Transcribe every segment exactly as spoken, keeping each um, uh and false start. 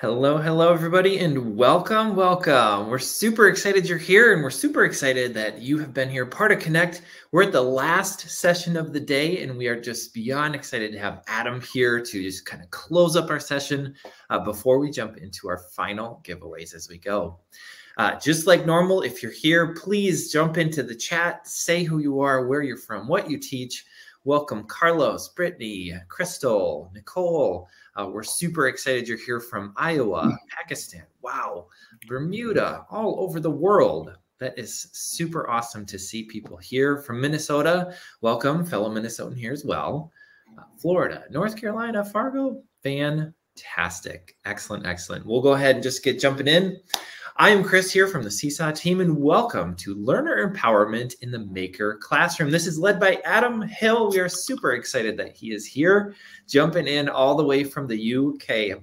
Hello, hello, everybody, and welcome, welcome. We're super excited you're here, and we're super excited that you have been here, part of Connect. We're at the last session of the day, and we are just beyond excited to have Adam here to just kind of close up our session uh, before we jump into our final giveaways as we go. Uh, just like normal, if you're here, please jump into the chat, say who you are, where you're from, what you teach. Welcome, Carlos, Brittany, Crystal, Nicole. Uh, we're super excited you're here from Iowa, Pakistan, wow, Bermuda, all over the world. That is super awesome to see people here from Minnesota. Welcome, fellow Minnesotan here as well. Uh, Florida, North Carolina, Fargo, fantastic. Excellent, excellent. We'll go ahead and just get jumping in. I am Chris here from the Seesaw team, and welcome to Learner Empowerment in the Maker Classroom. This is led by Adam Hill. We are super excited that he is here, jumping in all the way from the U K.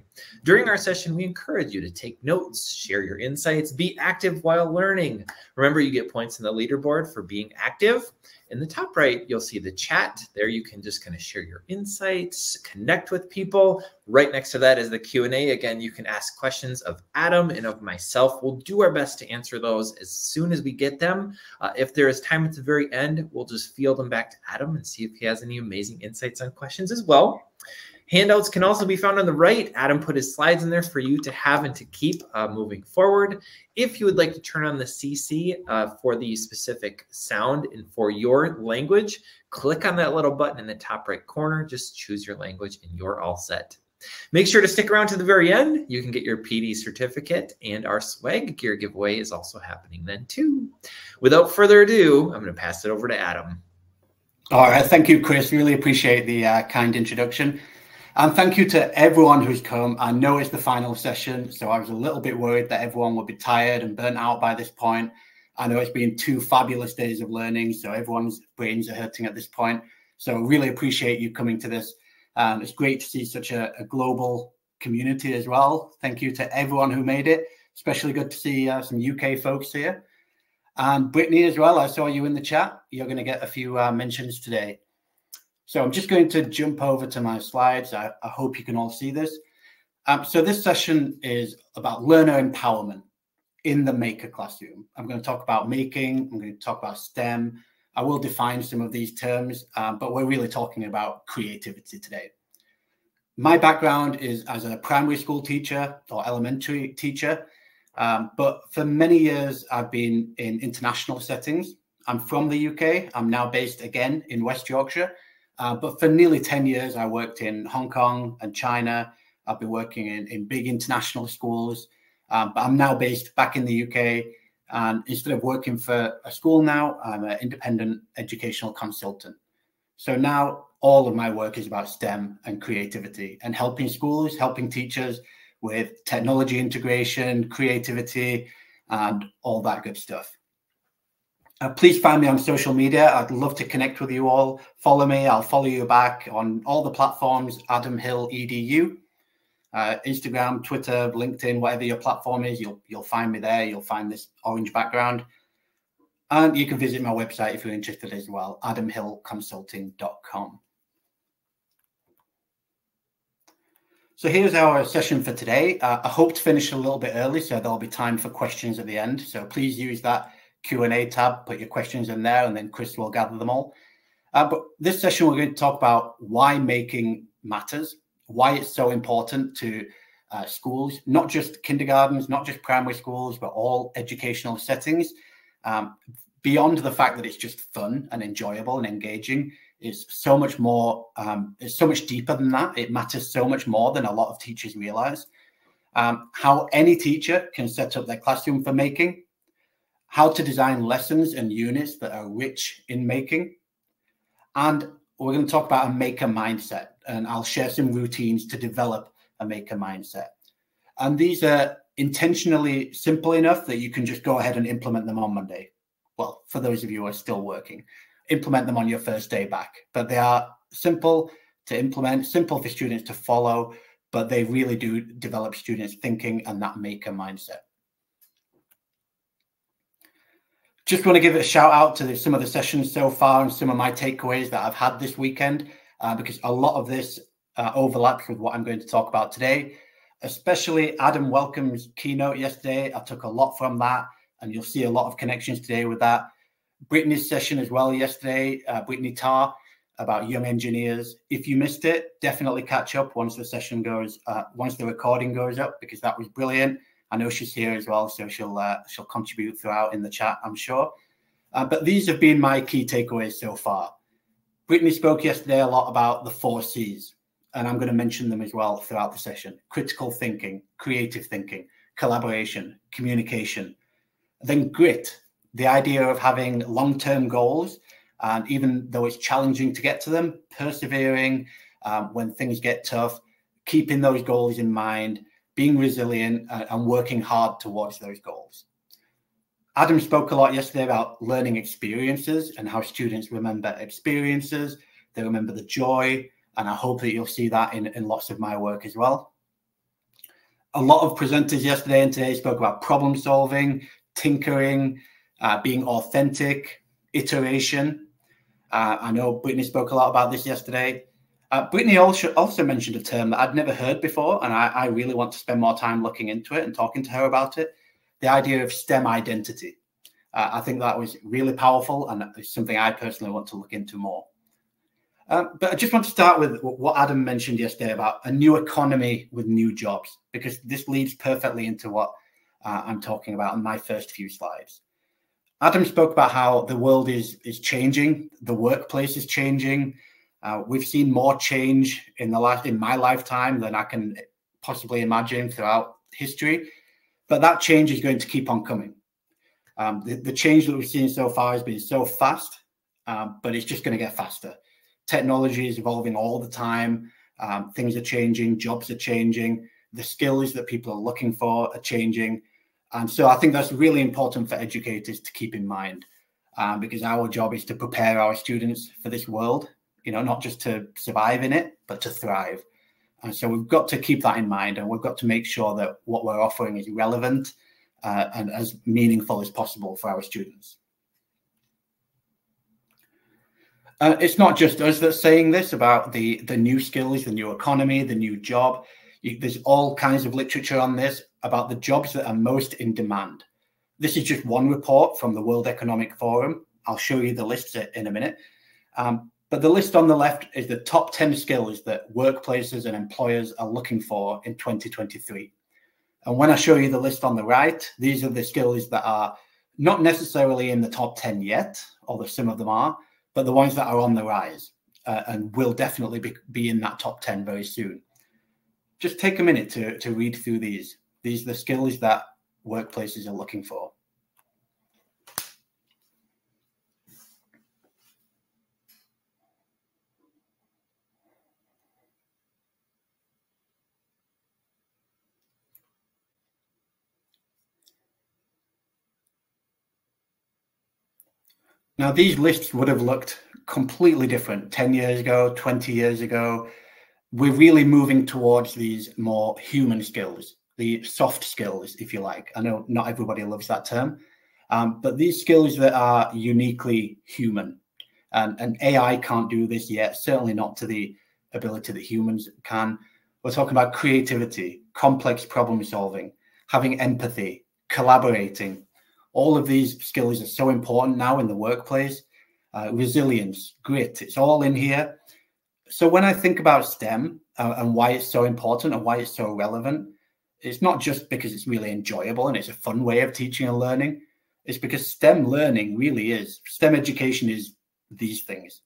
During our session, we encourage you to take notes, share your insights, be active while learning. Remember, you get points in the leaderboard for being active. In the top right, you'll see the chat. There you can just kind of share your insights, connect with people. Right next to that is the Q and A. Again, you can ask questions of Adam and of myself. We'll do our best to answer those as soon as we get them. Uh, if there is time at the very end, we'll just field them back to Adam and see if he has any amazing insights on questions as well. Handouts can also be found on the right. Adam put his slides in there for you to have and to keep uh, moving forward. If you would like to turn on the C C uh, for the specific sound and for your language, click on that little button in the top right corner. Just choose your language and you're all set. Make sure to stick around to the very end. You can get your P D certificate, and our swag gear giveaway is also happening then too. Without further ado, I'm going to pass it over to Adam. All right. Thank you, Chris. Really appreciate the uh, kind introduction. And thank you to everyone who's come. I know it's the final session, so I was a little bit worried that everyone would be tired and burnt out by this point. I know it's been two fabulous days of learning, so everyone's brains are hurting at this point. So I really appreciate you coming to this. Um, it's great to see such a, a global community as well. Thank you to everyone who made it. Especially good to see uh, some U K folks here. Um, Brittany as well, I saw you in the chat. You're going to get a few uh, mentions today. So I'm just going to jump over to my slides. I, I hope you can all see this. Um, so this session is about learner empowerment in the maker classroom. I'm going to talk about making. I'm going to talk about STEM. I will define some of these terms, uh, but we're really talking about creativity today. My background is as a primary school teacher or elementary teacher, um, but for many years I've been in international settings. I'm from the U K. I'm now based again in West Yorkshire. Uh, but for nearly ten years, I worked in Hong Kong and China. I've been working in, in big international schools, um, but I'm now based back in the U K. And instead of working for a school now, I'm an independent educational consultant. So now all of my work is about STEM and creativity and helping schools, helping teachers with technology integration, creativity, and all that good stuff. Uh, please find me on social media. I'd love to connect with you all. Follow me. I'll follow you back on all the platforms, Adam Hill E D U, uh, Instagram, Twitter, LinkedIn, whatever your platform is. You'll, you'll find me there. You'll find this orange background. And you can visit my website if you're interested as well, Adam Hill Consulting dot com. So here's our session for today. Uh, I hope to finish a little bit early, so there'll be time for questions at the end. So please use that Q and A tab, put your questions in there, and then Chris will gather them all. Uh, but this session, we're going to talk about why making matters, why it's so important to uh, schools, not just kindergartens, not just primary schools, but all educational settings. Um, beyond the fact that it's just fun and enjoyable and engaging, it's so much more, um, it's so much deeper than that. It matters so much more than a lot of teachers realize. Um, how any teacher can set up their classroom for making, how to design lessons and units that are rich in making. And we're going to talk about a maker mindset, and I'll share some routines to develop a maker mindset. And these are intentionally simple enough that you can just go ahead and implement them on Monday. Well, for those of you who are still working, implement them on your first day back. But they are simple to implement, simple for students to follow, but they really do develop students' thinking and that maker mindset. Just want to give a shout out to some of the sessions so far and some of my takeaways that I've had this weekend, uh, because a lot of this uh, overlaps with what I'm going to talk about today. especially Adam Welcome's keynote yesterday. I took a lot from that, and you'll see a lot of connections today with that. Brittany's session as well yesterday, uh, Brittany Tarr, about young engineers. If you missed it, definitely catch up once the session goes, uh, once the recording goes up, because that was brilliant. I know she's here as well, so she'll uh, she'll contribute throughout in the chat, I'm sure. Uh, but these have been my key takeaways so far. Brittany spoke yesterday a lot about the four C's, and I'm going to mention them as well throughout the session. Critical thinking, creative thinking, collaboration, communication. Then grit, the idea of having long-term goals, and even though it's challenging to get to them, persevering um, when things get tough, keeping those goals in mind, being resilient, uh, and working hard towards those goals. Adam spoke a lot yesterday about learning experiences and how students remember experiences. They remember the joy, and I hope that you'll see that in, in lots of my work as well. A lot of presenters yesterday and today spoke about problem solving, tinkering, uh, being authentic, iteration. Uh, I know Brittany spoke a lot about this yesterday. Uh, Brittany also, also mentioned a term that I'd never heard before, and I, I really want to spend more time looking into it and talking to her about it, the idea of STEM identity. Uh, I think that was really powerful, and it's something I personally want to look into more. Uh, but I just want to start with what Adam mentioned yesterday about a new economy with new jobs, because this leads perfectly into what uh, I'm talking about in my first few slides. Adam spoke about how the world is, is changing, the workplace is changing. Uh, we've seen more change in, the last, in my lifetime than I can possibly imagine throughout history, but that change is going to keep on coming. Um, the, the change that we've seen so far has been so fast, um, but it's just going to get faster. Technology is evolving all the time. Um, things are changing, jobs are changing, the skills that people are looking for are changing. And so I think that's really important for educators to keep in mind, um, because our job is to prepare our students for this world, you know, not just to survive in it, but to thrive. And so we've got to keep that in mind, and we've got to make sure that what we're offering is relevant uh, and as meaningful as possible for our students. Uh, it's not just us that's saying this about the, the new skills, the new economy, the new job. You, there's all kinds of literature on this about the jobs that are most in demand. This is just one report from the World Economic Forum. I'll show you the list in a minute. Um, But the list on the left is the top ten skills that workplaces and employers are looking for in twenty twenty-three. And when I show you the list on the right, these are the skills that are not necessarily in the top ten yet, although some of them are, but the ones that are on the rise uh, and will definitely be, be in that top ten very soon. Just take a minute to, to read through these. These are the skills that workplaces are looking for. Now, these lists would have looked completely different ten years ago, twenty years ago. We're really moving towards these more human skills, the soft skills, if you like. I know not everybody loves that term, um, but these skills that are uniquely human. And, and A I can't do this yet, certainly not to the ability that humans can. We're talking about creativity, complex problem solving, having empathy, collaborating. All of these skills are so important now in the workplace. Uh, resilience, grit, it's all in here. So when I think about STEM uh, and why it's so important and why it's so relevant, it's not just because it's really enjoyable and it's a fun way of teaching and learning. It's because STEM learning really is. STEM education is these things.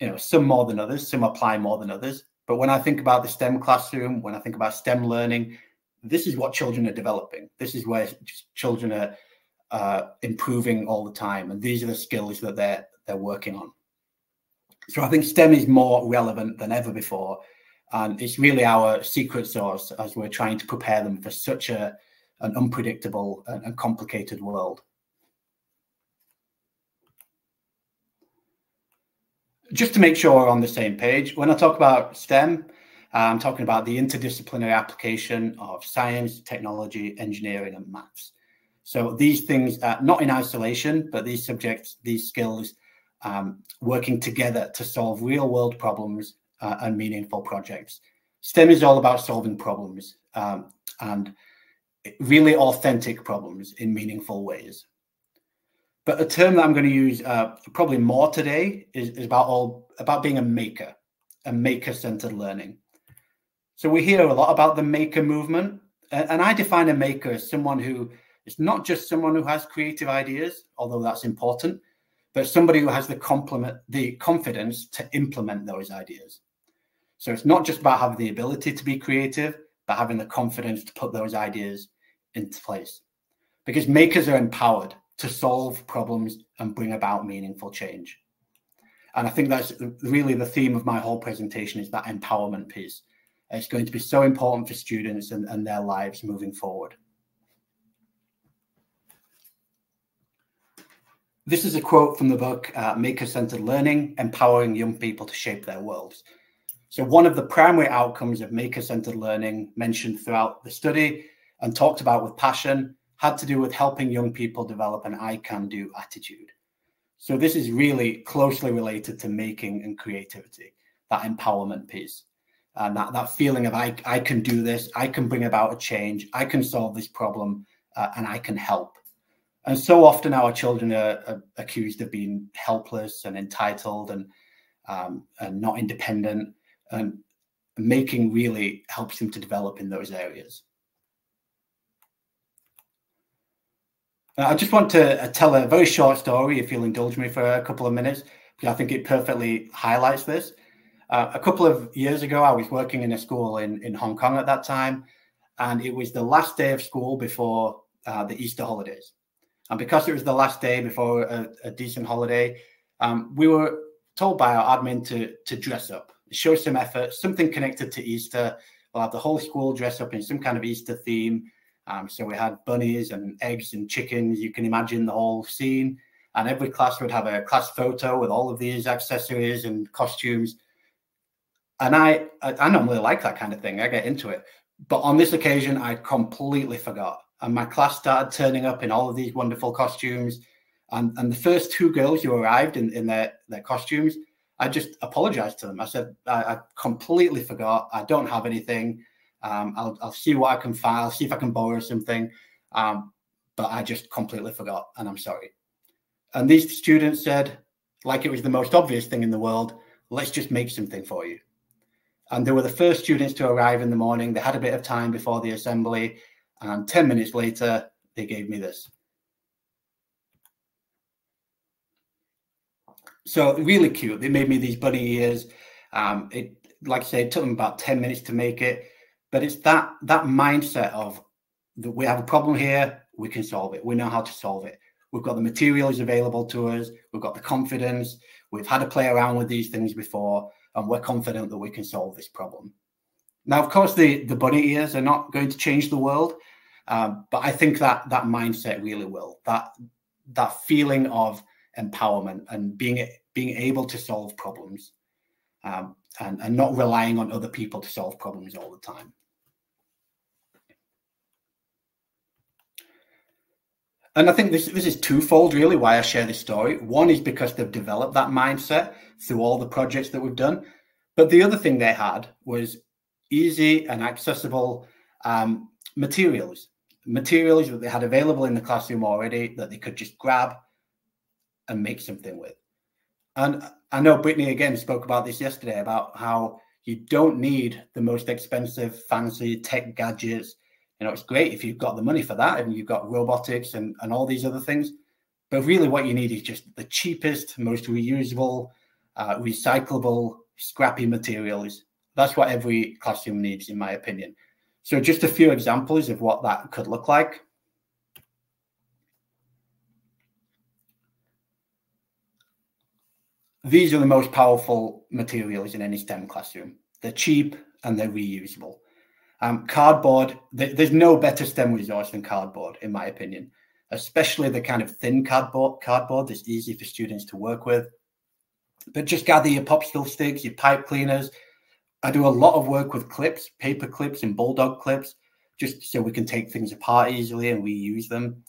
You know, some more than others, some apply more than others. But when I think about the STEM classroom, when I think about STEM learning, this is what children are developing. This is where children are Uh, improving all the time, and these are the skills that they're they're working on. So I think STEM is more relevant than ever before, and it's really our secret sauce as we're trying to prepare them for such a an unpredictable and, and complicated world. Just to make sure we're on the same page, when I talk about STEM, uh, I'm talking about the interdisciplinary application of science, technology, engineering, and maths. So these things, uh, not in isolation, but these subjects, these skills, um, working together to solve real world problems uh, and meaningful projects. STEM is all about solving problems, um, and really authentic problems in meaningful ways. But a term that I'm going to use uh, probably more today is, is about all about being a maker, a maker-centered learning. So we hear a lot about the maker movement, and I define a maker as someone who is not just someone who has creative ideas, although that's important, but somebody who has the complement, the confidence to implement those ideas. So it's not just about having the ability to be creative, but having the confidence to put those ideas into place. Because makers are empowered to solve problems and bring about meaningful change. And I think that's really the theme of my whole presentation, is that empowerment piece. It's going to be so important for students and, and their lives moving forward. This is a quote from the book, uh, Maker-Centered Learning, Empowering Young People to Shape Their Worlds. So one of the primary outcomes of maker-centered learning mentioned throughout the study and talked about with passion had to do with helping young people develop an I-can-do attitude. So this is really closely related to making and creativity, that empowerment piece, and that, that feeling of I, I can do this, I can bring about a change, I can solve this problem, uh, and I can help. And so often our children are, are accused of being helpless and entitled and, um, and not independent, and making really helps them to develop in those areas. I just want to tell a very short story, if you'll indulge me for a couple of minutes, because I think it perfectly highlights this. Uh, a couple of years ago, I was working in a school in, in Hong Kong at that time, and it was the last day of school before uh, the Easter holidays. And because it was the last day before a, a decent holiday, um, we were told by our admin to, to dress up, show some effort, something connected to Easter. We'll have the whole school dress up in some kind of Easter theme. Um, so we had bunnies and eggs and chickens. You can imagine the whole scene. And every class would have a class photo with all of these accessories and costumes. And I, I, I normally like that kind of thing. I get into it. But on this occasion, I completely forgot. And my class started turning up in all of these wonderful costumes. And, and the first two girls who arrived in, in their, their costumes, I just apologized to them. I said, I, I completely forgot. I don't have anything. Um, I'll, I'll see what I can find. I'll see if I can borrow something. Um, but I just completely forgot, and I'm sorry. And these students said, like it was the most obvious thing in the world, let's just make something for you. And they were the first students to arrive in the morning. They had a bit of time before the assembly. And ten minutes later, they gave me this. So really cute. They made me these bunny ears. Um, it, like I say, it took them about ten minutes to make it. But it's that that mindset of that we have a problem here, we can solve it. We know how to solve it. We've got the materials available to us. We've got the confidence. We've had to play around with these things before, and we're confident that we can solve this problem. Now, of course, the, the bunny ears are not going to change the world, um, but I think that that mindset really will. That, that feeling of empowerment and being being able to solve problems, um, and, and not relying on other people to solve problems all the time. And I think this, this is twofold, really, why I share this story. One is because they've developed that mindset through all the projects that we've done. But the other thing they had was easy and accessible um, materials, materials that they had available in the classroom already that they could just grab and make something with. And I know Brittany again spoke about this yesterday, about how you don't need the most expensive, fancy tech gadgets. You know, it's great if you've got the money for that and you've got robotics and, and all these other things. But really what you need is just the cheapest, most reusable, uh, recyclable, scrappy materials. That's what every classroom needs, in my opinion. So just a few examples of what that could look like. These are the most powerful materials in any STEM classroom. They're cheap and they're reusable. Um, cardboard, th there's no better STEM resource than cardboard, in my opinion, especially the kind of thin cardboard, cardboard that's easy for students to work with. But just gather your popsicle sticks, your pipe cleaners. I do a lot of work with clips, paper clips and bulldog clips, just so we can take things apart easily and reuse them.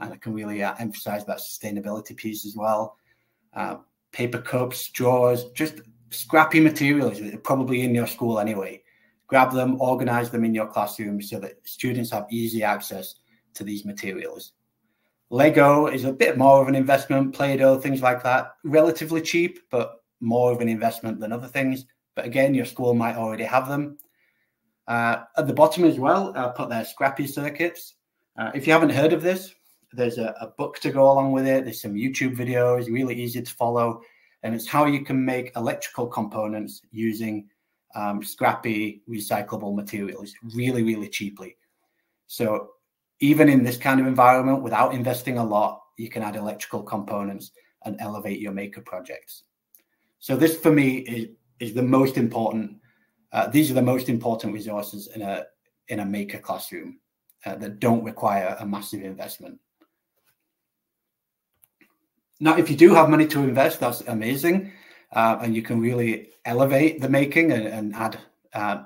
And I can really uh, emphasize that sustainability piece as well. Uh, Paper cups, straws, just scrappy materials that are probably in your school anyway. Grab them, organize them in your classroom so that students have easy access to these materials. Lego is a bit more of an investment, Play-Doh, things like that. Relatively cheap, but more of an investment than other things. But again, your school might already have them. Uh, at the bottom as well, I'll put their Scrappy Circuits. Uh, if you haven't heard of this, there's a, a book to go along with it. There's some YouTube videos, really easy to follow. And it's how you can make electrical components using um, scrappy, recyclable materials really, really cheaply. So even in this kind of environment, without investing a lot, you can add electrical components and elevate your maker projects. So this, for me, is, is the most important. Uh, these are the most important resources in a, in a maker classroom uh, that don't require a massive investment. Now, if you do have money to invest, that's amazing. Uh, and you can really elevate the making and, and add, uh,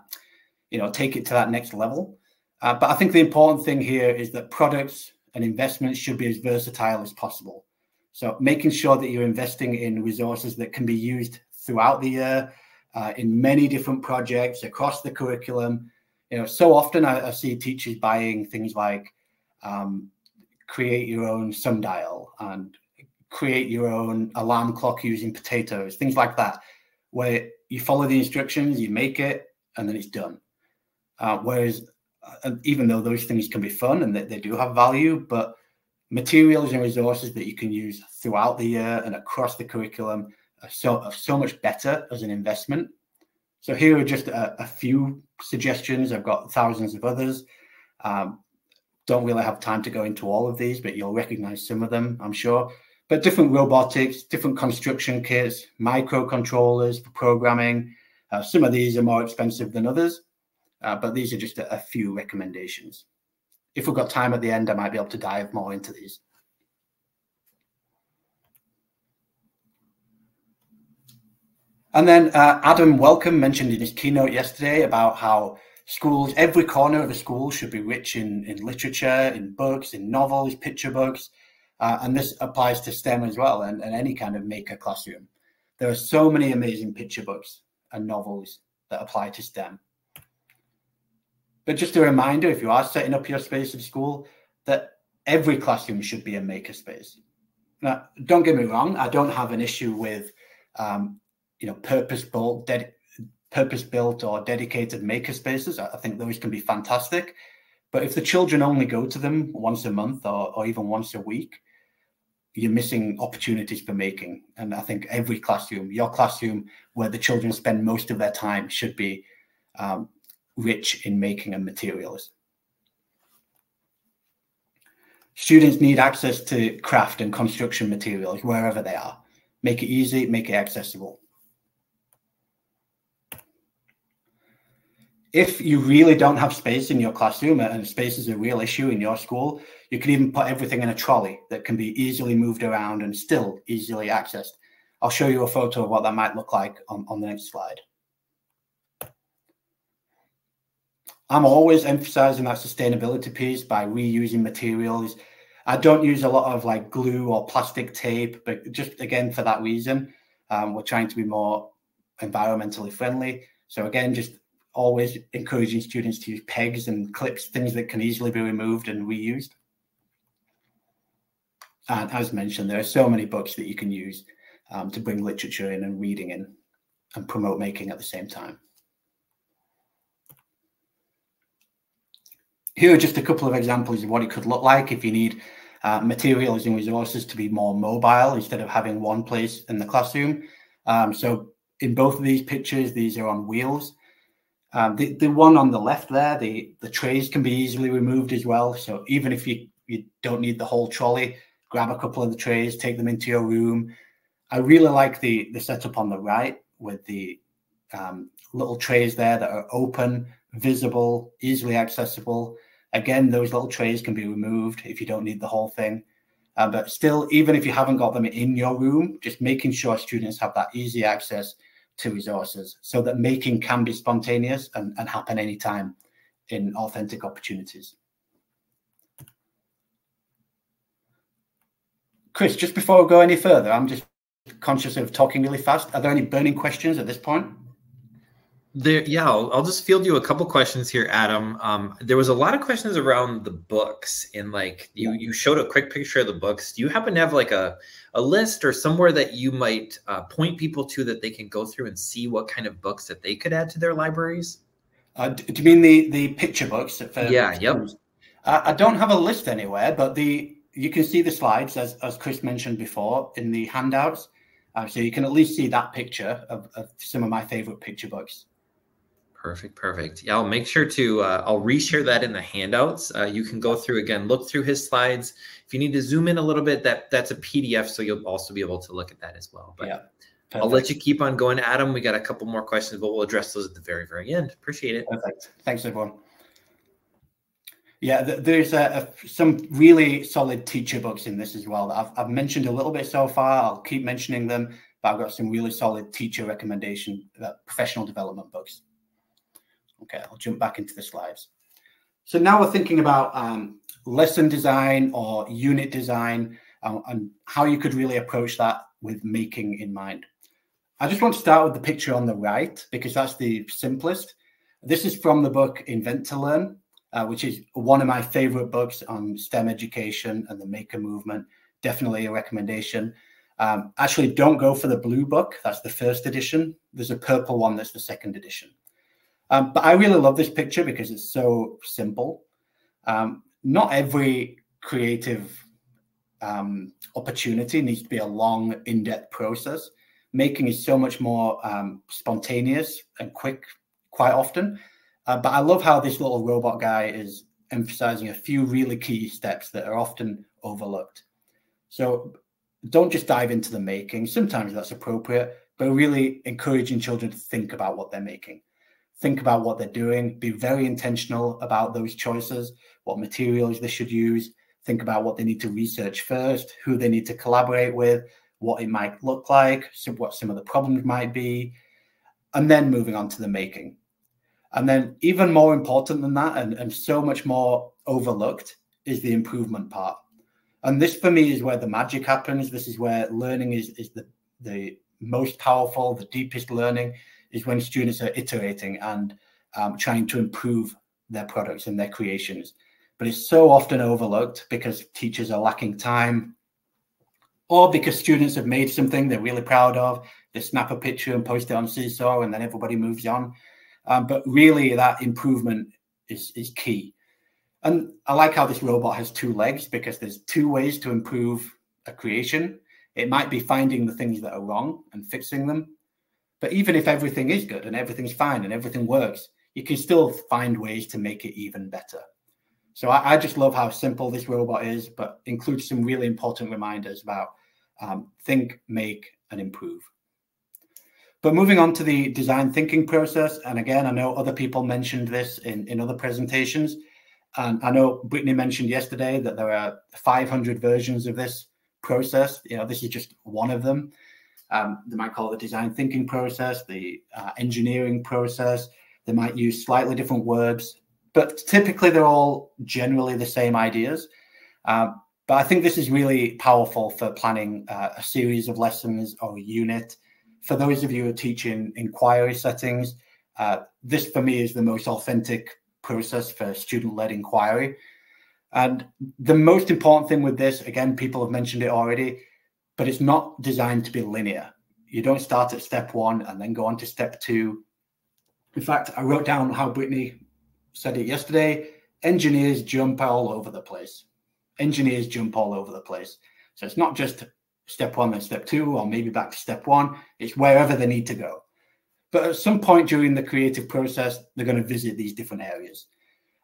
you know, take it to that next level. Uh, but I think the important thing here is that products and investments should be as versatile as possible. So making sure that you're investing in resources that can be used throughout the year uh, in many different projects across the curriculum. You know, so often I, I see teachers buying things like um, create your own sundial and create your own alarm clock using potatoes, things like that, where you follow the instructions, you make it, and then it's done. Uh, whereas, uh, even though those things can be fun and that they do have value, but materials and resources that you can use throughout the year and across the curriculum are so, are so much better as an investment. So here are just a, a few suggestions. I've got thousands of others. Um, don't really have time to go into all of these, but you'll recognize some of them, I'm sure. But different robotics, different construction kits, microcontrollers for programming. Uh, some of these are more expensive than others, uh, but these are just a, a few recommendations. If we've got time at the end, I might be able to dive more into these. And then uh, Adam Welcome mentioned in his keynote yesterday about how schools, every corner of a school should be rich in, in literature, in books, in novels, picture books. Uh, and this applies to STEM as well, and, and any kind of maker classroom. There are so many amazing picture books and novels that apply to STEM. But just a reminder, if you are setting up your space in school, that every classroom should be a maker space. Now, don't get me wrong, I don't have an issue with um, you know, purpose-built, purpose-built or dedicated maker spaces. I think those can be fantastic. But if the children only go to them once a month or, or even once a week, you're missing opportunities for making. And I think every classroom, your classroom where the children spend most of their time, should be um, rich in making and materials. Students need access to craft and construction materials wherever they are. Make it easy, make it accessible. If you really don't have space in your classroom, and space is a real issue in your school, you can even put everything in a trolley that can be easily moved around and still easily accessed. I'll show you a photo of what that might look like on, on the next slide. I'm always emphasizing that sustainability piece by reusing materials. I don't use a lot of like glue or plastic tape, but just again, for that reason, um, we're trying to be more environmentally friendly. So again, just always encouraging students to use pegs and clips, things that can easily be removed and reused. And as mentioned, there are so many books that you can use um, to bring literature in and reading in and promote making at the same time. Here are just a couple of examples of what it could look like if you need uh, materials and resources to be more mobile instead of having one place in the classroom. Um, so in both of these pictures, these are on wheels. Um, the, the one on the left there, the, the trays can be easily removed as well. So even if you, you don't need the whole trolley, grab a couple of the trays, take them into your room. I really like the, the setup on the right with the um, little trays there that are open, visible, easily accessible. Again, those little trays can be removed if you don't need the whole thing. Uh, but still, even if you haven't got them in your room, just making sure students have that easy access to resources so that making can be spontaneous and, and happen anytime in authentic opportunities. Chris, just before I go any further, I'm just conscious of talking really fast. Are there any burning questions at this point? There, yeah, I'll, I'll just field you a couple questions here, Adam. Um, there was a lot of questions around the books, and like you, you showed a quick picture of the books. Do you happen to have like a, a list or somewhere that you might uh, point people to that they can go through and see what kind of books that they could add to their libraries? Uh, do you mean the the picture books? That for yeah, yep. I, I don't have a list anywhere, but the you can see the slides as as Chris mentioned before in the handouts, uh, so you can at least see that picture of, of some of my favorite picture books. Perfect. Perfect. Yeah, I'll make sure to uh, I'll reshare that in the handouts. Uh, you can go through again, look through his slides. If you need to zoom in a little bit, that that's a P D F. So you'll also be able to look at that as well. But yeah, I'll let you keep on going, Adam. We got a couple more questions, but we'll address those at the very, very end. Appreciate it. Perfect. Thanks, everyone. Yeah, th there's a, a, some really solid teacher books in this as well. I've, I've mentioned a little bit so far. I'll keep mentioning them, but I've got some really solid teacher recommendation, uh, professional development books. Okay, I'll jump back into the slides. So now we're thinking about um, lesson design or unit design um, and how you could really approach that with making in mind. I just want to start with the picture on the right because that's the simplest. This is from the book Invent to Learn, uh, which is one of my favorite books on STEM education and the maker movement. Definitely a recommendation. Um, actually, don't go for the blue book. That's the first edition. There's a purple one that's the second edition. Um, but I really love this picture because it's so simple. Um, not every creative um, opportunity needs to be a long, in-depth process. Making is so much more um, spontaneous and quick quite often. Uh, but I love how this little robot guy is emphasizing a few really key steps that are often overlooked. So don't just dive into the making. Sometimes that's appropriate, but really encouraging children to think about what they're making. Think about what they're doing, be very intentional about those choices, what materials they should use, think about what they need to research first, who they need to collaborate with, what it might look like, so what some of the problems might be, and then moving on to the making. And then even more important than that, and, and so much more overlooked, is the improvement part. And this for me is where the magic happens. This is where learning is, is the, the most powerful, the deepest learning. Is when students are iterating and um, trying to improve their products and their creations. But it's so often overlooked because teachers are lacking time or because students have made something they're really proud of. They snap a picture and post it on Seesaw and then everybody moves on. Um, but really that improvement is, is key. And I like how this robot has two legs because there's two ways to improve a creation. It might be finding the things that are wrong and fixing them. But even if everything is good and everything's fine and everything works, you can still find ways to make it even better. So I, I just love how simple this robot is, but includes some really important reminders about um, think, make, and improve. But moving on to the design thinking process, and again, I know other people mentioned this in, in other presentations, and I know Brittany mentioned yesterday that there are five hundred versions of this process. You know, this is just one of them. Um, they might call it the design thinking process, the uh, engineering process. They might use slightly different words, but typically they're all generally the same ideas. Uh, but I think this is really powerful for planning uh, a series of lessons or a unit. For those of you who are teaching inquiry settings, uh, this for me is the most authentic process for student-led inquiry. And the most important thing with this, again, people have mentioned it already, but it's not designed to be linear. You don't start at step one and then go on to step two. In fact, I wrote down how Brittany said it yesterday. Engineers jump all over the place. Engineers jump all over the place. So it's not just step one and step two, or maybe back to step one. It's wherever they need to go. But at some point during the creative process, they're going to visit these different areas.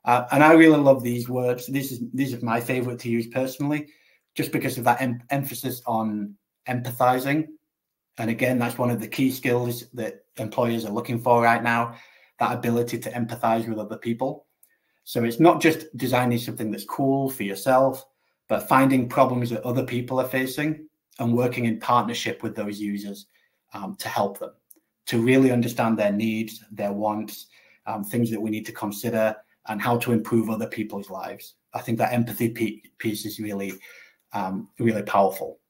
Uh, and I really love these words. This is, these are my favorite to use personally, just because of that em emphasis on empathizing. And again, that's one of the key skills that employers are looking for right now, that ability to empathize with other people. So it's not just designing something that's cool for yourself, but finding problems that other people are facing and working in partnership with those users um, to help them, to really understand their needs, their wants, um, things that we need to consider, and how to improve other people's lives. I think that empathy pe piece is really Um, really powerful.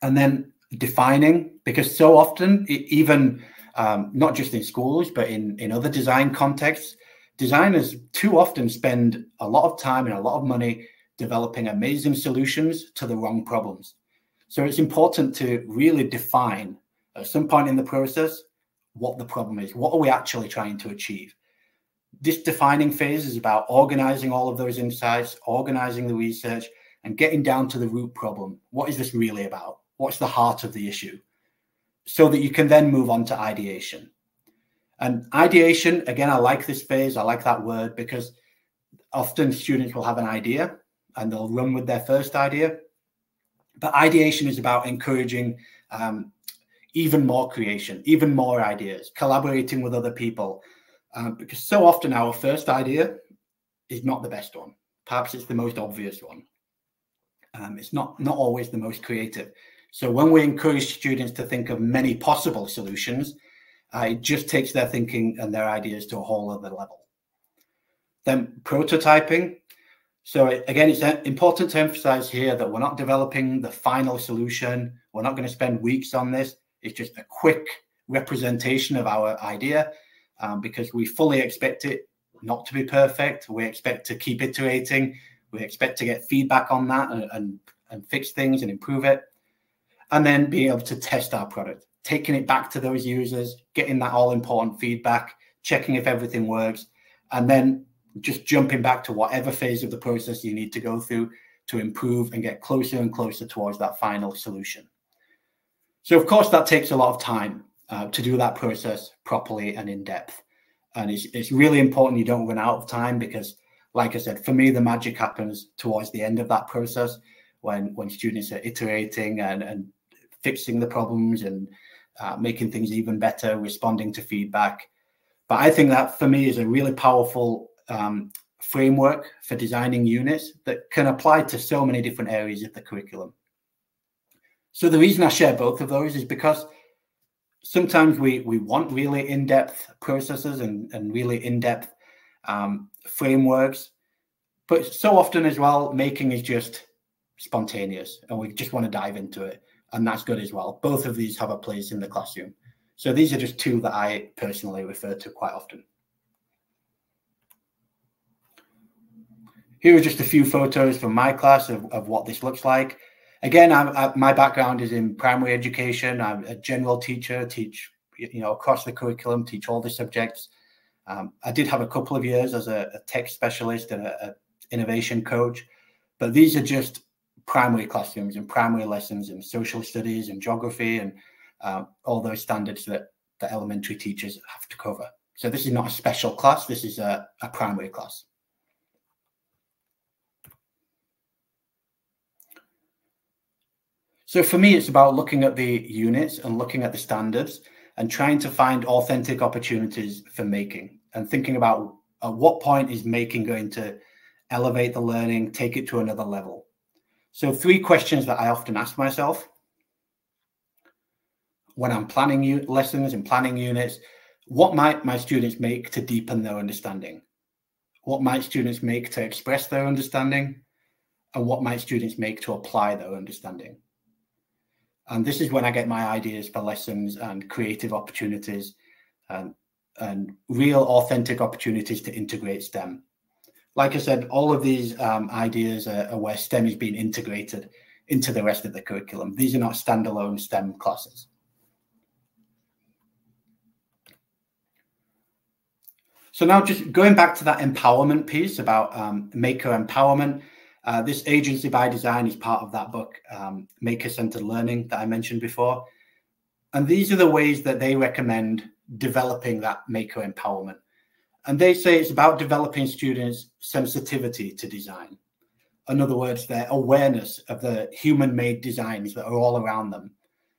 And then defining, because so often, even um, not just in schools, but in, in other design contexts. Designers too often spend a lot of time and a lot of money developing amazing solutions to the wrong problems. So it's important to really define at some point in the process what the problem is. What are we actually trying to achieve? This defining phase is about organizing all of those insights, organizing the research, and getting down to the root problem. What is this really about? What's the heart of the issue? So that you can then move on to ideation. And ideation, again, I like this phase. I like that word because often students will have an idea and they'll run with their first idea. But ideation is about encouraging um, even more creation, even more ideas, collaborating with other people. Um, because so often our first idea is not the best one. Perhaps it's the most obvious one. Um, it's not, not always the most creative. So when we encourage students to think of many possible solutions, uh, it just takes their thinking and their ideas to a whole other level. Then prototyping. So again, it's important to emphasize here that we're not developing the final solution. We're not going to spend weeks on this. It's just a quick representation of our idea um, because we fully expect it not to be perfect. We expect to keep iterating. We expect to get feedback on that and, and, and fix things and improve it. And then being able to test our product, taking it back to those users, getting that all important feedback, checking if everything works, and then just jumping back to whatever phase of the process you need to go through to improve and get closer and closer towards that final solution. So, of course, that takes a lot of time uh, to do that process properly and in depth. And it's, it's really important you don't run out of time because, like I said, for me, the magic happens towards the end of that process when, when students are iterating and, and fixing the problems and uh, making things even better, responding to feedback. But I think that, for me, is a really powerful Um, framework for designing units that can apply to so many different areas of the curriculum. So the reason I share both of those is because sometimes we, we want really in-depth processes and, and really in-depth um, frameworks, but so often as well, making is just spontaneous and we just want to dive into it. And that's good as well. Both of these have a place in the classroom. So these are just two that I personally refer to quite often. Here are just a few photos from my class of, of what this looks like. Again, I'm, I, my background is in primary education. I'm a general teacher, teach you know across the curriculum, teach all the subjects. Um, I did have a couple of years as a, a tech specialist and an innovation coach, but these are just primary classrooms and primary lessons in social studies and geography and uh, all those standards that the elementary teachers have to cover. So this is not a special class. This is a, a primary class. So for me, it's about looking at the units and looking at the standards and trying to find authentic opportunities for making and thinking about at what point is making going to elevate the learning, take it to another level. So three questions that I often ask myself when I'm planning lessons and planning units: what might my students make to deepen their understanding? What might students make to express their understanding? And what might students make to apply their understanding? And this is when I get my ideas for lessons and creative opportunities and, and real authentic opportunities to integrate STEM. Like I said, all of these um, ideas are, are where STEM is being integrated into the rest of the curriculum. These are not standalone STEM classes. So now just going back to that empowerment piece about um, maker empowerment. Uh, this Agency by Design is part of that book, um, Maker-Centered Learning, that I mentioned before. And these are the ways that they recommend developing that maker empowerment. And they say it's about developing students' sensitivity to design. In other words, their awareness of the human-made designs that are all around them,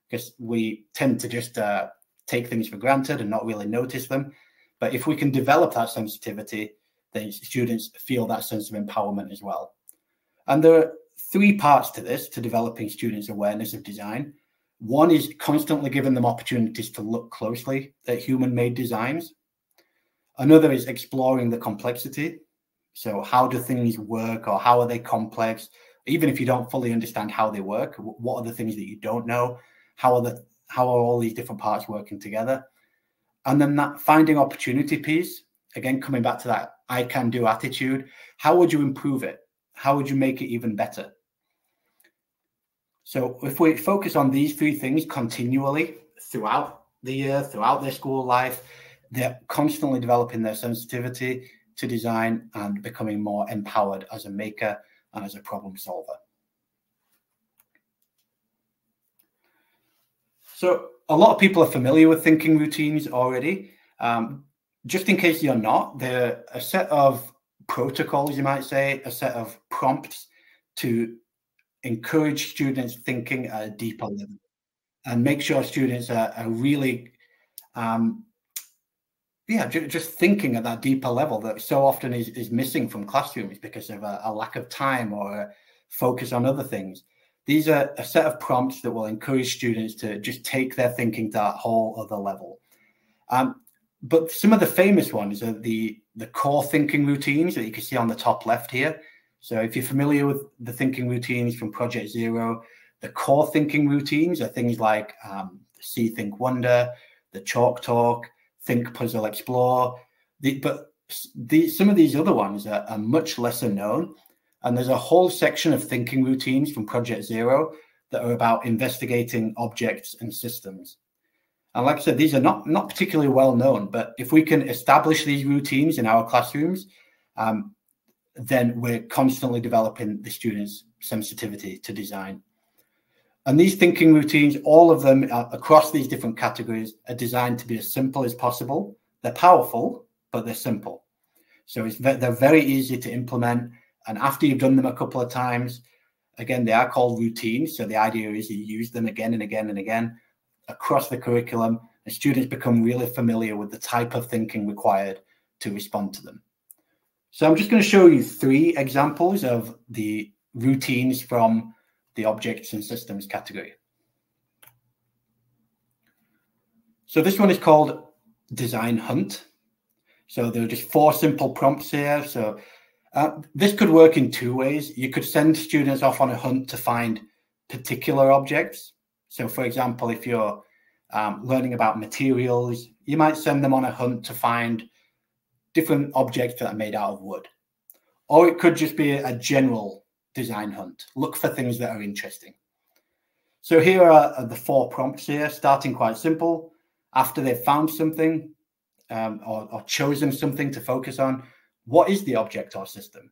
because we tend to just uh, take things for granted and not really notice them. But if we can develop that sensitivity, then students feel that sense of empowerment as well. And there are three parts to this, to developing students' awareness of design. One is constantly giving them opportunities to look closely at human-made designs. Another is exploring the complexity. So how do things work, or how are they complex? Even if you don't fully understand how they work, what are the things that you don't know? How are, the, how are all these different parts working together? And then that finding opportunity piece, again, coming back to that I can do attitude, how would you improve it? How would you make it even better? So if we focus on these three things continually throughout the year, throughout their school life, they're constantly developing their sensitivity to design and becoming more empowered as a maker and as a problem solver. So a lot of people are familiar with thinking routines already. Um, just in case you're not, they're a set of protocols, you might say, a set of prompts to encourage students thinking at a deeper level and make sure students are, are really, um, yeah, ju just thinking at that deeper level that so often is, is missing from classrooms because of a, a lack of time or a focus on other things. These are a set of prompts that will encourage students to just take their thinking to that whole other level. Um, but some of the famous ones are the, the core thinking routines that you can see on the top left here. So if you're familiar with the thinking routines from Project Zero, the core thinking routines are things like um, See, Think, Wonder, the Chalk Talk, Think, Puzzle, Explore. The, but the, some of these other ones are, are much lesser known. And there's a whole section of thinking routines from Project Zero that are about investigating objects and systems. And like I said, these are not, not particularly well known, but if we can establish these routines in our classrooms, um, then we're constantly developing the students' sensitivity to design. And these thinking routines, all of them are, across these different categories, are designed to be as simple as possible. They're powerful, but they're simple. So it's, they're very easy to implement. And after you've done them a couple of times, again, they are called routines. So the idea is you use them again and again and again across the curriculum, and students become really familiar with the type of thinking required to respond to them. So I'm just going to show you three examples of the routines from the objects and systems category. So this one is called Design Hunt. So there are just four simple prompts here. So Uh, this could work in two ways. You could send students off on a hunt to find particular objects. So, for example, if you're um, learning about materials, you might send them on a hunt to find different objects that are made out of wood. Or it could just be a general design hunt. Look for things that are interesting. So here are, are the four prompts here, starting quite simple. After they've found something um, or, or chosen something to focus on, what is the object or system?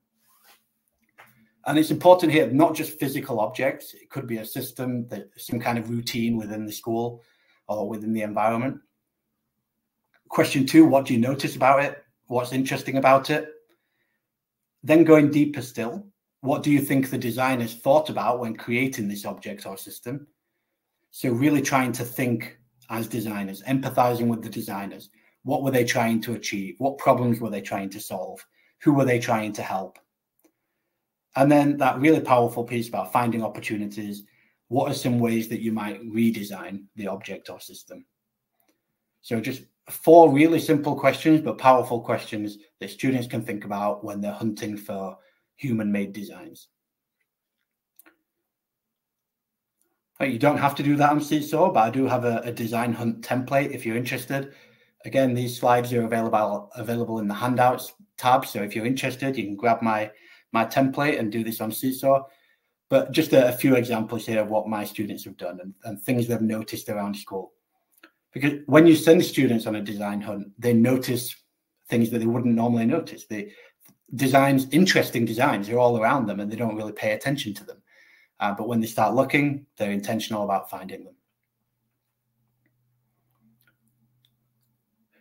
And it's important here, not just physical objects. It could be a system, that some kind of routine within the school or within the environment. Question two, what do you notice about it? What's interesting about it? Then going deeper still, what do you think the designers thought about when creating this object or system? So really trying to think as designers, empathizing with the designers. What were they trying to achieve? What problems were they trying to solve? Who were they trying to help? And then that really powerful piece about finding opportunities. What are some ways that you might redesign the object or system? So just four really simple questions, but powerful questions that students can think about when they're hunting for human-made designs. You don't have to do that on Seesaw, but I do have a, a design hunt template if you're interested. Again, these slides are available available in the handouts tab. So if you're interested, you can grab my, my template and do this on Seesaw. But just a, a few examples here of what my students have done and, and things they've noticed around school. Because when you send students on a design hunt, they notice things that they wouldn't normally notice. The designs, interesting designs are all around them and they don't really pay attention to them. Uh, but when they start looking, they're intentional about finding them.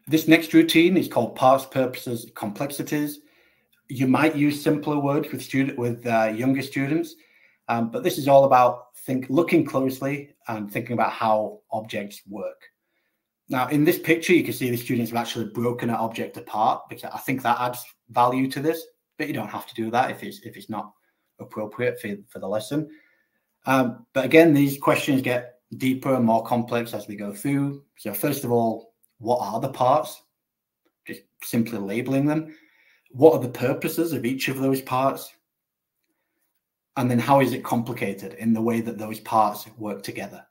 This next routine is called Parts, Purposes, Complexities. You might use simpler words with student with uh, younger students, um, but this is all about think looking closely and thinking about how objects work. Now, in this picture, you can see the students have actually broken an object apart, because I think that adds value to this. But you don't have to do that if it's if it's not appropriate for for the lesson. Um, but again, these questions get deeper and more complex as we go through. So first of all, what are the parts? Just simply labeling them. What are the purposes of each of those parts? And then how is it complicated in the way that those parts work together?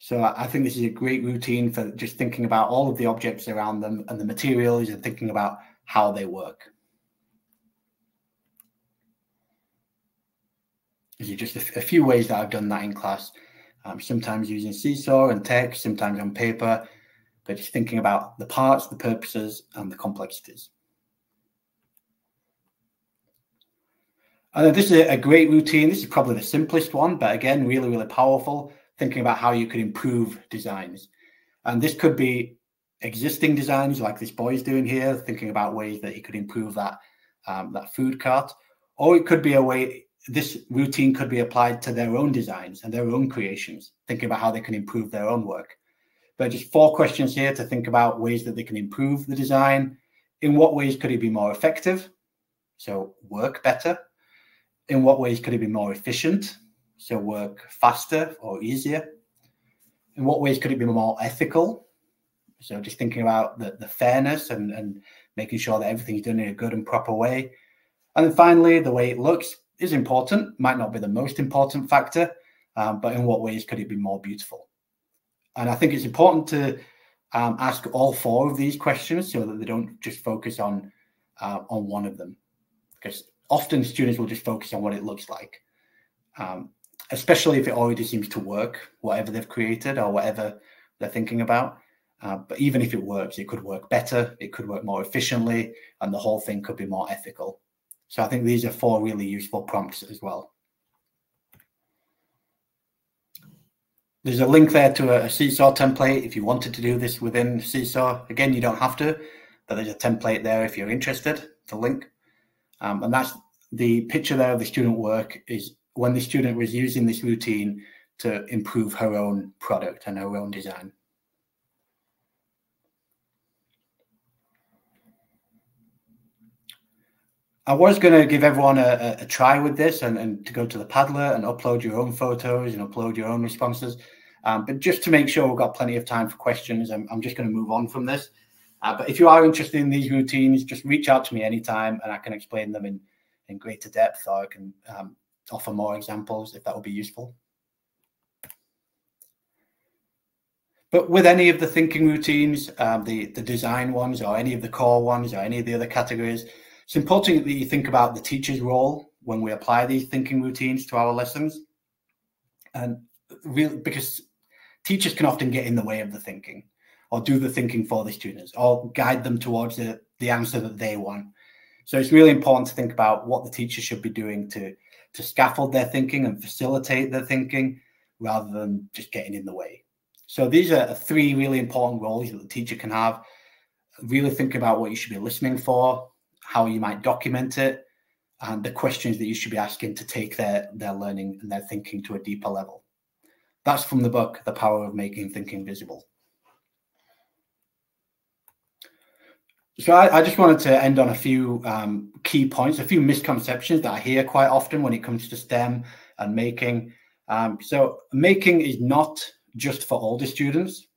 So I think this is a great routine for just thinking about all of the objects around them and the materials and thinking about how they work. These are just a, a few ways that I've done that in class, um, sometimes using Seesaw and text, sometimes on paper, but just thinking about the parts, the purposes, and the complexities. And then this is a great routine. This is probably the simplest one, but again, really, really powerful, thinking about how you could improve designs. And this could be existing designs like this boy is doing here, thinking about ways that he could improve that, um, that food cart, or it could be a way, this routine could be applied to their own designs and their own creations, thinking about how they can improve their own work. But just four questions here to think about ways that they can improve the design. In what ways could it be more effective? So work better. In what ways could it be more efficient? So work faster or easier. In what ways could it be more ethical? So just thinking about the, the fairness and, and making sure that everything's done in a good and proper way. And then finally, the way it looks is important, might not be the most important factor, um, but in what ways could it be more beautiful? And I think it's important to um, ask all four of these questions so that they don't just focus on, uh, on one of them, because often students will just focus on what it looks like. Um, especially if it already seems to work, whatever they've created or whatever they're thinking about. Uh, but even if it works, it could work better, it could work more efficiently, and the whole thing could be more ethical. So I think these are four really useful prompts as well. There's a link there to a, a Seesaw template if you wanted to do this within Seesaw. Again, you don't have to, but there's a template there if you're interested, the link. Um, and that's the picture there of the student work is when the student was using this routine to improve her own product and her own design. I was going to give everyone a, a try with this and, and to go to the Padlet and upload your own photos and upload your own responses. Um, but just to make sure we've got plenty of time for questions, I'm, I'm just going to move on from this. Uh, but if you are interested in these routines, just reach out to me anytime and I can explain them in, in greater depth, or I can um, offer more examples if that would be useful. But with any of the thinking routines, um, the, the design ones or any of the core ones or any of the other categories, it's important that you think about the teacher's role when we apply these thinking routines to our lessons. And really, because teachers can often get in the way of the thinking or do the thinking for the students or guide them towards the, the answer that they want. So it's really important to think about what the teacher should be doing to to scaffold their thinking and facilitate their thinking rather than just getting in the way. So these are three really important roles that the teacher can have. Really think about what you should be listening for, how you might document it, and the questions that you should be asking to take their, their learning and their thinking to a deeper level. That's from the book, The Power of Making Thinking Visible. So I, I just wanted to end on a few um, key points, a few misconceptions that I hear quite often when it comes to STEM and making. Um, so making is not just for older students.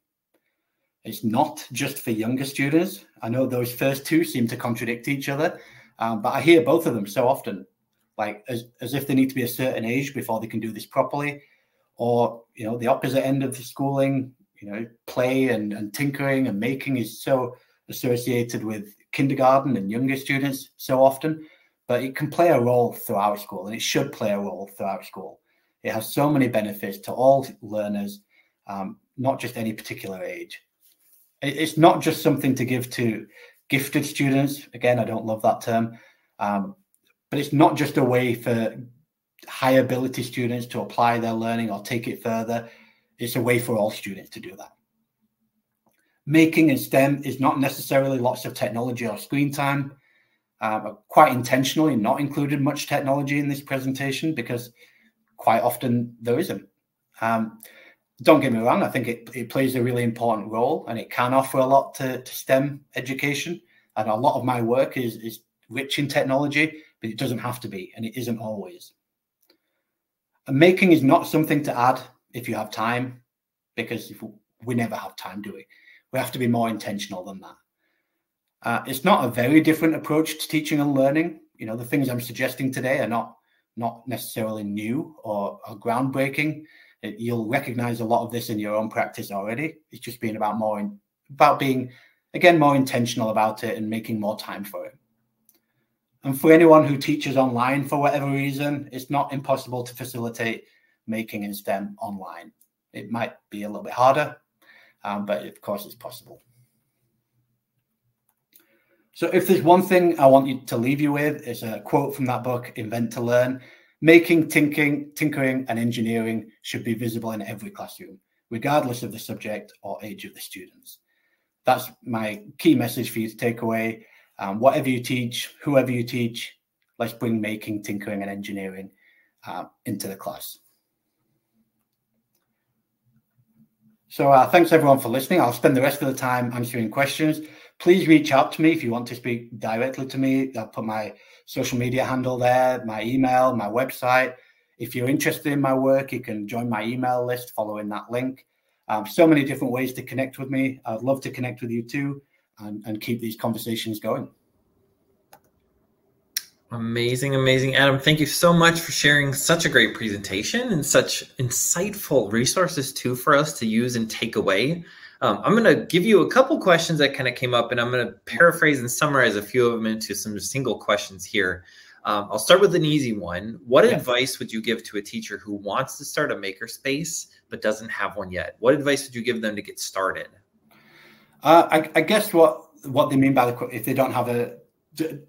It's not just for younger students. I know those first two seem to contradict each other, um, but I hear both of them so often, like as, as if they need to be a certain age before they can do this properly, or, you know, the opposite end of the schooling, you know, play and, and tinkering and making is so associated with kindergarten and younger students so often, but it can play a role throughout school and it should play a role throughout school. It has so many benefits to all learners, um, not just any particular age. It's not just something to give to gifted students. Again, I don't love that term, um, but it's not just a way for high ability students to apply their learning or take it further. It's a way for all students to do that. Making in STEM is not necessarily lots of technology or screen time. Um, quite intentionally not included much technology in this presentation because quite often there isn't. Um, don't get me wrong, I think it, it plays a really important role and it can offer a lot to, to STEM education. And a lot of my work is, is rich in technology, but it doesn't have to be and it isn't always. And making is not something to add if you have time, because if we never have time, do we? We have to be more intentional than that. Uh, it's not a very different approach to teaching and learning. You know, the things I'm suggesting today are not, not necessarily new or, or groundbreaking. You'll recognize a lot of this in your own practice already. It's just being about more in, about being, again, more intentional about it and making more time for it. And for anyone who teaches online for whatever reason, it's not impossible to facilitate making in STEM online. It might be a little bit harder, um, but of course it's possible. So if there's one thing I want you to leave you with, it's a quote from that book, Invent to Learn. Making, thinking, tinkering, and engineering should be visible in every classroom, regardless of the subject or age of the students. That's my key message for you to take away. Um, whatever you teach, whoever you teach, let's bring making, tinkering, and engineering uh, into the class. So uh, thanks everyone for listening. I'll spend the rest of the time answering questions. Please reach out to me if you want to speak directly to me. I'll put my social media handle there, my email, my website. If you're interested in my work, you can join my email list following that link. Um, so many different ways to connect with me. I'd love to connect with you too and, and keep these conversations going. Amazing, amazing. Adam, thank you so much for sharing such a great presentation and such insightful resources too for us to use and take away. Um, I'm going to give you a couple questions that kind of came up, and I'm going to paraphrase and summarize a few of them into some single questions here. Um, I'll start with an easy one. What yeah. advice would you give to a teacher who wants to start a makerspace but doesn't have one yet? What advice would you give them to get started? Uh, I, I guess what what they mean by the, if they don't have a do,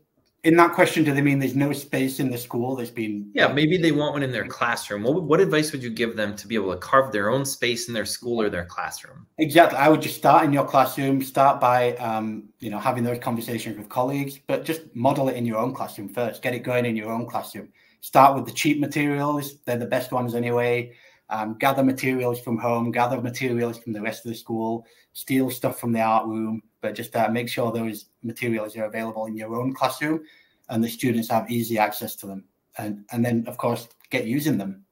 in that question, do they mean there's no space in the school that's been? Yeah, maybe they want one in their classroom. What, what advice would you give them to be able to carve their own space in their school or their classroom? Exactly. I would just start in your classroom, start by, um, you know, having those conversations with colleagues, but just model it in your own classroom first. Get it going in your own classroom. Start with the cheap materials. They're the best ones anyway. Um, gather materials from home, gather materials from the rest of the school, steal stuff from the art room. But just uh, make sure those materials are available in your own classroom and the students have easy access to them. And, and then, of course, get using them.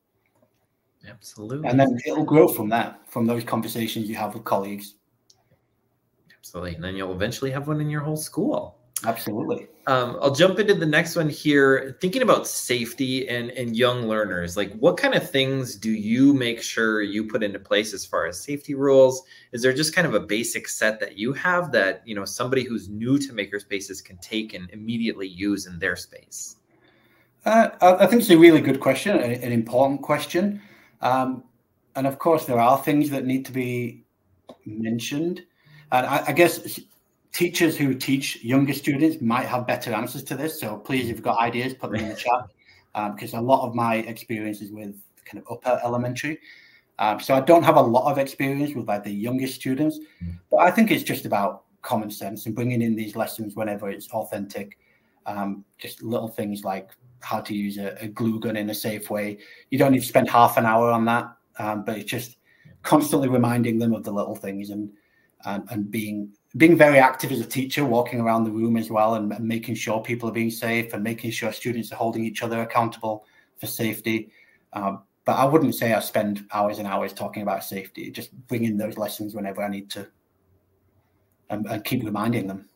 Absolutely. And then it'll grow from that, from those conversations you have with colleagues. Absolutely. And then you'll eventually have one in your whole school. Absolutely. Um, I'll jump into the next one here. Thinking about safety and, and young learners, like what kind of things do you make sure you put into place as far as safety rules? Is there just kind of a basic set that you have that, you know, somebody who's new to makerspaces can take and immediately use in their space? Uh, I think it's a really good question, an important question. Um, and of course, there are things that need to be mentioned. And I, I guess teachers who teach younger students might have better answers to this. So please, if you've got ideas, put them in the chat, um, because a lot of my experience is with kind of upper elementary. Um, so I don't have a lot of experience with like the youngest students, but I think it's just about common sense and bringing in these lessons whenever it's authentic. Um, just little things like how to use a, a glue gun in a safe way. You don't need to spend half an hour on that, um, but it's just constantly reminding them of the little things and, and, and being being very active as a teacher, walking around the room as well and, and making sure people are being safe and making sure students are holding each other accountable for safety. Um, but I wouldn't say I spend hours and hours talking about safety, just bring in those lessons whenever I need to and, and keep reminding them.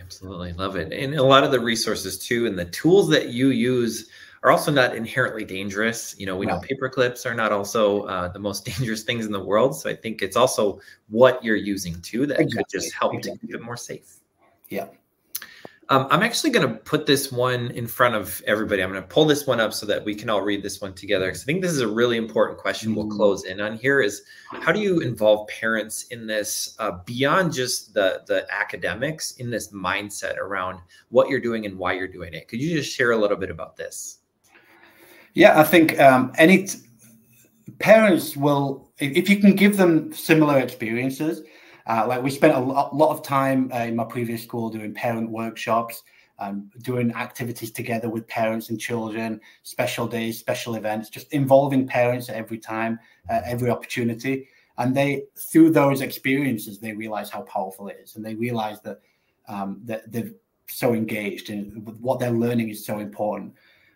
Absolutely. Love it. And a lot of the resources too, and the tools that you use are also not inherently dangerous. You know, we right. know paper clips are not also uh, the most dangerous things in the world. So I think it's also what you're using too that exactly. could just help exactly. to keep it more safe. Yeah. Um, I'm actually going to put this one in front of everybody. I'm going to pull this one up so that we can all read this one together. Because I think this is a really important question we'll close in on here is how do you involve parents in this uh, beyond just the, the academics in this mindset around what you're doing and why you're doing it? Could you just share a little bit about this? Yeah, I think um, any t parents will, if you can give them similar experiences. Uh, like we spent a lot, lot of time uh, in my previous school doing parent workshops, um, doing activities together with parents and children, special days, special events, just involving parents at every time, uh, every opportunity. And they, through those experiences, they realize how powerful it is. And they realize that, um, that they're so engaged and what they're learning is so important.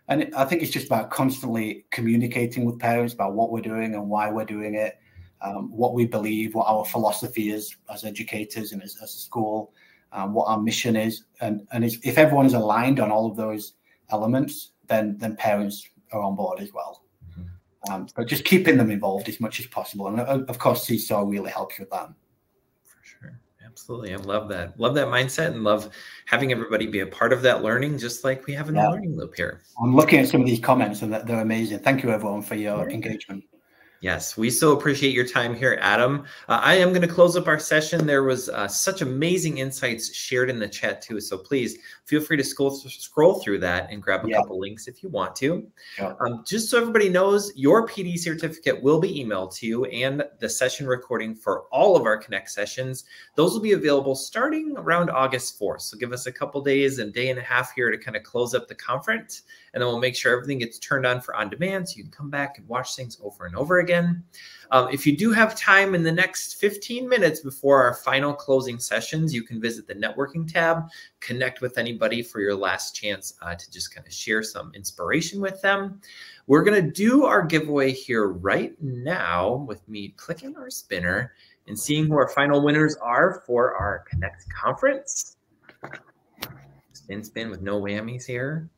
And it, I think it's just about constantly communicating with parents about what we're doing and why we're doing it. Um, what we believe, what our philosophy is as educators and as, as a school, um, what our mission is. And, and if everyone's aligned on all of those elements, then, then parents are on board as well. Mm-hmm. Um, so just keeping them involved as much as possible. And of course, Seesaw really helps with that. For sure. Absolutely. I love that. Love that mindset and love having everybody be a part of that learning, just like we have in yeah. the learning loop here. I'm looking at some of these comments and they're amazing. Thank you, everyone, for your yeah. engagement. Yes, we so appreciate your time here, Adam. Uh, I am going to close up our session. There was uh, such amazing insights shared in the chat too. So please feel free to scroll, scroll through that and grab a yeah. couple links if you want to. Yeah. Um, just so everybody knows, your P D certificate will be emailed to you, and the session recording for all of our Connect sessions. Those will be available starting around August fourth. So give us a couple days and day and a half here to kind of close up the conference. And then we'll make sure everything gets turned on for on demand, so you can come back and watch things over and over again. Um, if you do have time in the next fifteen minutes before our final closing sessions, you can visit the networking tab, connect with anybody for your last chance uh, to just kind of share some inspiration with them. We're going to do our giveaway here right now with me clicking our spinner and seeing who our final winners are for our Connect conference. Spin, spin with no whammies here.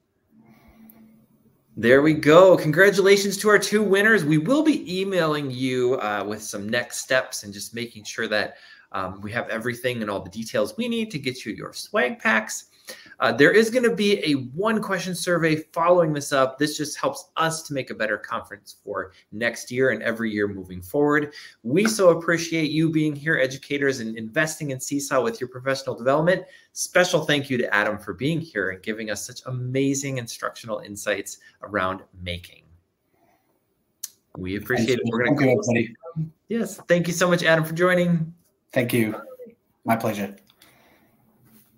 There we go. Congratulations to our two winners. We will be emailing you uh, with some next steps and just making sure that um, we have everything and all the details we need to get you your swag packs. Uh, there is going to be a one question survey following this up. This just helps us to make a better conference for next year and every year moving forward. We so appreciate you being here, educators, and investing in Seesaw with your professional development. Special thank you to Adam for being here and giving us such amazing instructional insights around making. We appreciate it. We're going to close. Yes. Thank you so much, Adam, for joining. Thank you. My pleasure.